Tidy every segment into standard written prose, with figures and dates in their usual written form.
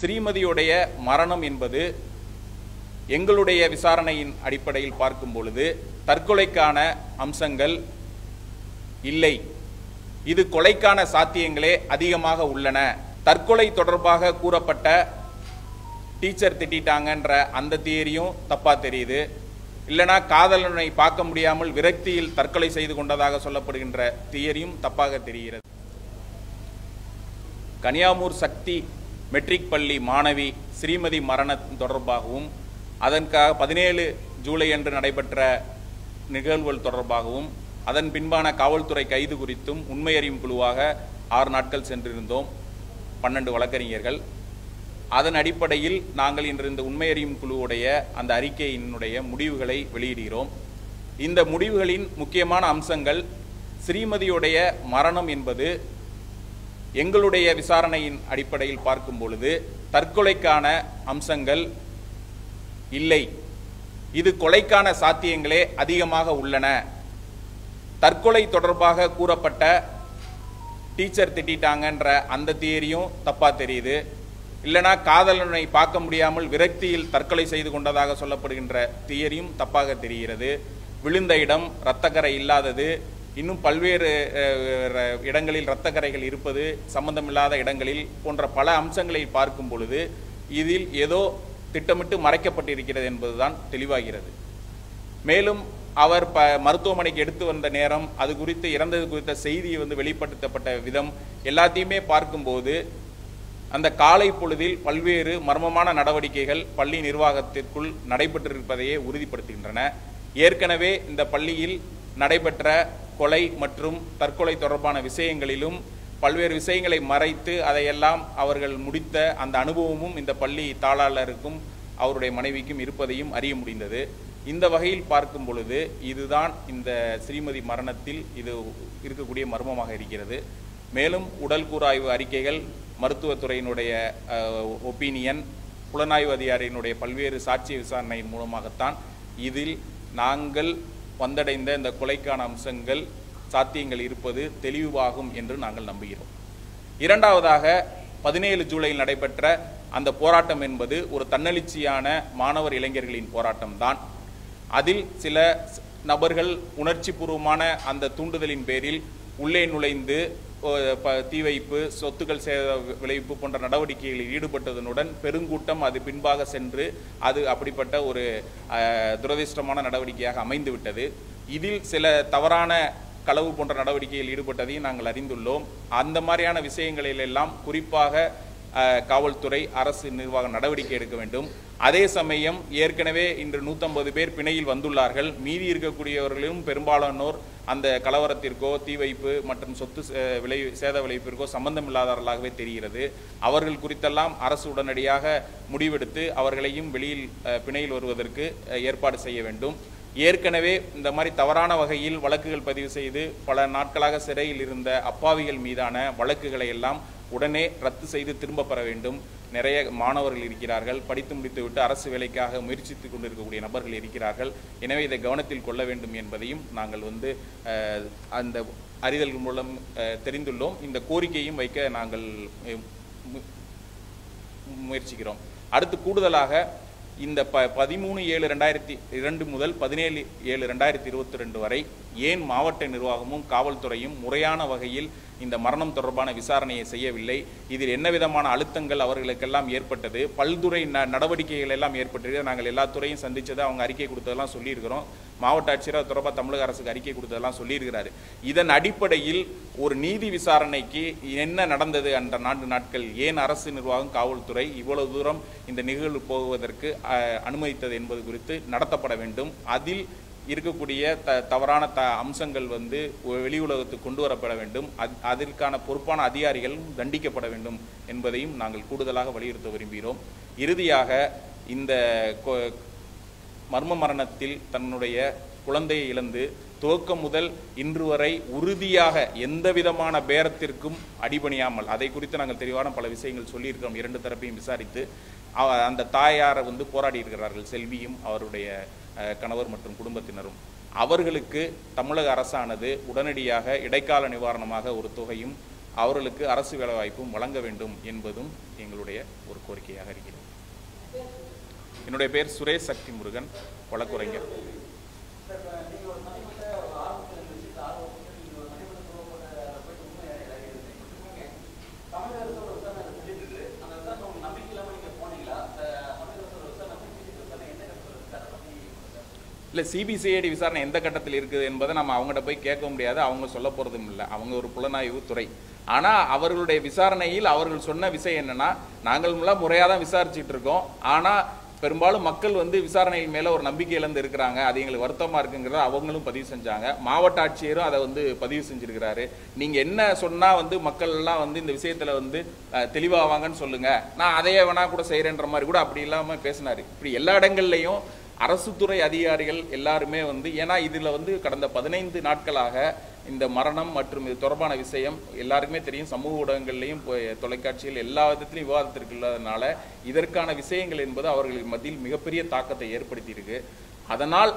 ஸ்ரீமதியுடைய மரணம் என்பது எங்களுடைய விசாரணையின் அடிப்படையில் பார்க்கும் பொழுது தற்கொலைக்கான அம்சங்கள் இல்லை, இது கொலைக்கான சாத்தியங்களே அதிகமாக உள்ளன. தற்கொலை தொடர்பாக கூறப்பட்ட டீச்சர் திட்டாங்கன்ற அந்த தியரியும் தப்பா தெரியுது. இல்லைனா காதலனை பார்க்க முடியாமல் விரக்தியில் தற்கொலை செய்து கொண்டதாக சொல்லப்படுகின்ற தியரியும் தப்பாக தெரிகிறது. கனியாமூர் சக்தி மெட்ரிக் பள்ளி மாணவி ஸ்ரீமதி மரணம் தொடர்பாகவும் அதற்காக 17 ஜூலை அன்று நடைபெற்ற நிகழ்வுகள் தொடர்பாகவும் அதன் பின்பான காவல்துறை கைது குறித்தும் உண்மையறியும் குழுவாக 6 நாட்கள் சென்றிருந்தோம். 12 வழக்கறிஞர்கள். அதன் அடிப்படையில் நாங்கள் இன்று இந்த உண்மையறியும் குழுவுடைய அந்த அறிக்கையினுடைய முடிவுகளை வெளியிடுகிறோம். இந்த முடிவுகளின் முக்கியமான அம்சங்கள், ஸ்ரீமதியுடைய மரணம் என்பது எங்களுடைய விசாரணையின் அடிப்படையில் பார்க்கும் பொழுது தற்கொலைக்கான அம்சங்கள் இல்லை, இது கொலைக்கான சாத்தியங்களே அதிகமாக உள்ளன. தற்கொலை தொடர்பாக கூறப்பட்ட டீச்சர் திட்டாங்கன்ற அந்த தியரியும் தப்பா தெரியுது. இல்லைனா காதலனை பார்க்க முடியாமல் விரக்தியில் தற்கொலை செய்து கொண்டதாக சொல்லப்படுகின்ற தியரியும் தப்பாக தெரிகிறது. விழுந்த இடம் இரத்தக்கரை இல்லாதது, இன்னும் பல்வேறு இடங்களில் இரத்தக்கரைகள் இருப்பது, சம்பந்தமில்லாத இடங்களில் போன்ற பல அம்சங்களை பார்க்கும் பொழுது இதில் ஏதோ திட்டமிட்டு மறைக்கப்பட்டிருக்கிறது என்பதுதான் தெளிவாகிறது. மேலும் அவர் மருத்துவமனைக்கு எடுத்து வந்த நேரம், அது குறித்து இறந்தது குறித்த செய்தி வெளிப்படுத்தப்பட்ட விதம் எல்லாத்தையுமே பார்க்கும்போது அந்த காலை பொழுதில் பல்வேறு மர்மமான நடவடிக்கைகள் பள்ளி நிர்வாகத்திற்குள் நடைபெற்றிருப்பதையே உறுதிப்படுத்துகின்றன. ஏற்கனவே இந்த பள்ளியில் நடைபெற்ற கொலை மற்றும் தற்கொலை தொடர்பான விஷயங்களிலும் பல்வேறு விஷயங்களை மறைத்து அதையெல்லாம் அவர்கள் முடித்த அந்த அனுபவமும் இந்த பள்ளி தாளாளருக்கும் அவருடைய மனைவிக்கும் இருப்பதையும் அறிய முடிந்தது. இந்த வகையில் பார்க்கும் பொழுது இதுதான் இந்த ஸ்ரீமதி மரணத்தில் இது இருக்கக்கூடிய மர்மமாக இருக்கிறது. மேலும் உடல் கூராய்வு அறிக்கைகள், மருத்துவத்துறையினுடைய ஒப்பீனியன், புலனாய்வு அதிகாரியினுடைய பல்வேறு சாட்சிய விசாரணையின் மூலமாகத்தான் இதில் நாங்கள் வந்தடைந்த இந்த கொலைக்கான அம்சங்கள் சாத்தியங்கள் இருப்பது தெளிவாகும் என்று நாங்கள் நம்புகிறோம். இரண்டாவதாக, 17 ஜூலையில் நடைபெற்ற அந்த போராட்டம் என்பது ஒரு தன்னெழுச்சியான மாணவர் இளைஞர்களின் போராட்டம்தான். அதில் சில நபர்கள் உணர்ச்சி பூர்வமான அந்த தூண்டுதலின் பேரில் உள்ளே நுழைந்து தீ வைப்பு, சொத்துக்கள் சேத விளைவிப்பு போன்ற நடவடிக்கைகளில் ஈடுபட்டதனுடன் பெருங்கூட்டம் அது பின்பாக சென்று அது அப்படிப்பட்ட ஒரு துரதிர்ஷ்டமான நடவடிக்கையாக அமைந்துவிட்டது. இதில் சில தவறான களவு போன்ற நடவடிக்கையில் ஈடுபட்டதையும் நாங்கள் அறிந்துள்ளோம். அந்த மாதிரியான விஷயங்களிலெல்லாம் குறிப்பாக காவல்துறை, அரசு நிர்வாகம் நடவடிக்கை எடுக்க வேண்டும். அதே சமயம் ஏற்கனவே இன்று 150 பேர் பிணையில் வந்துள்ளார்கள். மீதி இருக்கக்கூடியவர்களும் பெரும்பாலானோர் அந்த கலவரத்திற்கோ தீ வைப்பு மற்றும் சொத்து சேத விளைவிப்பிற்கோ சம்பந்தம் இல்லாதவர்களாகவே தெரிகிறது. அவர்கள் குறித்தெல்லாம் அரசு உடனடியாக முடிவெடுத்து அவர்களையும் வெளியில் பிணையில் வருவதற்கு ஏற்பாடு செய்ய வேண்டும். ஏற்கனவே இந்த மாதிரி தவறான வகையில் வழக்குகள் பதிவு செய்து பல நாட்களாக சிறையில் இருந்த அப்பாவிகள் மீதான வழக்குகளை எல்லாம் உடனே ரத்து செய்து திரும்ப பெற வேண்டும். நிறைய மாணவர்கள் இருக்கிறார்கள், படித்து முடித்துவிட்டு அரசு வேலைக்காக முயற்சித்து கொண்டிருக்கக்கூடிய நபர்கள் இருக்கிறார்கள். எனவே இதை கவனத்தில் கொள்ள வேண்டும் என்பதையும் நாங்கள் அந்த அறிதல் மூலம் தெரிந்துள்ளோம். இந்த கோரிக்கையும் வைக்க நாங்கள் முயற்சிக்கிறோம். அடுத்து, கூடுதலாக இந்த 13/7/2002 முதல் 17/7/2022 வரை ஏன் மாவட்ட நிர்வாகமும் காவல்துறையும் முறையான வகையில் இந்த மரணம் தொடர்பான விசாரணையை செய்யவில்லை, இதில் என்ன விதமான அழுத்தங்கள் அவர்களுக்கெல்லாம் ஏற்பட்டது, பல்துறை நடவடிக்கைகள் எல்லாம் ஏற்பட்டது, நாங்கள் எல்லா துறையும் சந்தித்ததை அவங்க அறிக்கை கொடுத்ததெல்லாம் சொல்லியிருக்கிறோம். மாவட்ட ஆட்சியர் தொடர்பாக தமிழக அரசுக்கு அறிக்கை கொடுத்ததெல்லாம் சொல்லியிருக்கிறாரு. இதன் அடிப்படையில் ஒரு நீதி விசாரணைக்கு என்ன நடந்தது அந்த 4 நாட்கள், ஏன் அரசு நிர்வாகம் காவல்துறை இவ்வளவு தூரம் இந்த நிகழ்வு போவதற்கு அனுமதித்தது என்பது குறித்து நடத்தப்பட வேண்டும். அதில் இருக்கக்கூடிய தவறான அம்சங்கள் வெளி உலகத்துக்கு கொண்டு வரப்பட வேண்டும். அதற்கான பொறுப்பான அதிகாரிகளும் தண்டிக்கப்பட வேண்டும் என்பதையும் நாங்கள் கூடுதலாக வலியுறுத்த விரும்புகிறோம். இறுதியாக, இந்த மர்ம மரணத்தில் தன்னுடைய குழந்தையை இழந்து துவக்கம் முதல் இன்று வரை உறுதியாக எந்த விதமான பேரத்திற்கும் அடிபணியாமல், அதை குறித்து நாங்கள் தெளிவான பல விஷயங்கள் சொல்லியிருக்கிறோம். 2 தரப்பையும் விசாரித்து அந்த தாயாரை போராடி இருக்கிறார்கள், செல்வியும் அவருடைய கணவர் மற்றும் குடும்பத்தினரும். அவர்களுக்கு தமிழக அரசானது உடனடியாக இடைக்கால நிவாரணமாக ஒரு தொகையும் அவர்களுக்கு அரசு வேலை வாய்ப்பும் வழங்க வேண்டும் என்பதும் எங்களுடைய ஒரு கோரிக்கையாக இருக்கிறது. என்னுடைய பேர் சுரேஷ் சக்தி முருகன், வழக்குரைஞர். இல்லை, சிபிசிஐடி விசாரணை எந்த கட்டத்தில் இருக்குது என்பதை நம்ம அவங்கள்ட்ட போய் கேட்க முடியாது, அவங்க சொல்ல போகிறதும் இல்லை, அவங்க ஒரு புலனாய்வு துறை. ஆனால் அவர்களுடைய விசாரணையில் அவர்கள் சொன்ன விஷயம் என்னென்னா, நாங்கள் முறையாக தான் விசாரிச்சுட்டு இருக்கோம், ஆனால் பெரும்பாலும் மக்கள் விசாரணை மேலே ஒரு நம்பிக்கை இழந்து இருக்கிறாங்க, அது எங்களுக்கு வருத்தமாக இருக்குங்கிறத அவங்களும் பதிவு செஞ்சாங்க. மாவட்ட ஆட்சியரும் அதை பதிவு செஞ்சுருக்கிறாரு. நீங்கள் என்ன சொன்னால் மக்கள்லாம் இந்த விஷயத்தில் தெளிவாவாங்கன்னு சொல்லுங்கள், நான் அதையே வேணா கூட செய்கிறேன்ற மாதிரி கூட அப்படி இல்லாமல் பேசினார். இப்படி எல்லா இடங்கள்லையும் அரசுத்துறை அதிகாரிகள் எல்லாருமே ஏன்னா இதில் கடந்த 15 நாட்களாக இந்த மரணம் மற்றும் இது தொடர்பான விஷயம் எல்லாருக்குமே தெரியும், சமூக ஊடகங்கள்லையும் தொலைக்காட்சியில் எல்லா விதத்திலையும் விவாதத்திற்கு இல்லாததுனால இதற்கான விஷயங்கள் என்பது அவர்களுக்கு மத்தியில் மிகப்பெரிய தாக்கத்தை ஏற்படுத்தியிருக்கு. அதனால்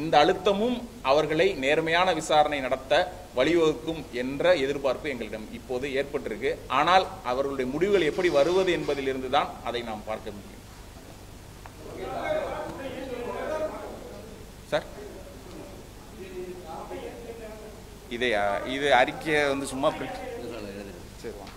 இந்த அழுத்தமும் அவர்களை நேர்மையான விசாரணை நடத்த வழிவகுக்கும் என்ற எதிர்பார்ப்பு எங்களிடம் இப்போது ஏற்பட்டிருக்கு. ஆனால் அவர்களுடைய முடிவுகள் எப்படி வருவது என்பதிலிருந்து தான் அதை நாம் பார்க்க முடியும். சார், இது அறிக்கையை சும்மா பிரிண்ட் சரி வா.